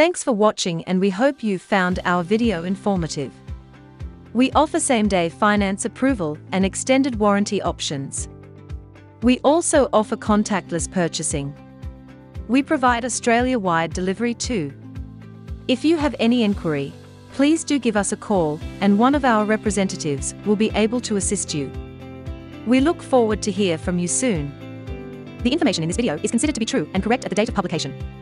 Thanks for watching, and we hope you found our video informative. We offer same-day finance approval and extended warranty options. We also offer contactless purchasing. We provide Australia-wide delivery too. If you have any inquiry, please do give us a call, and one of our representatives will be able to assist you. We look forward to hear from you soon. The information in this video is considered to be true and correct at the date of publication.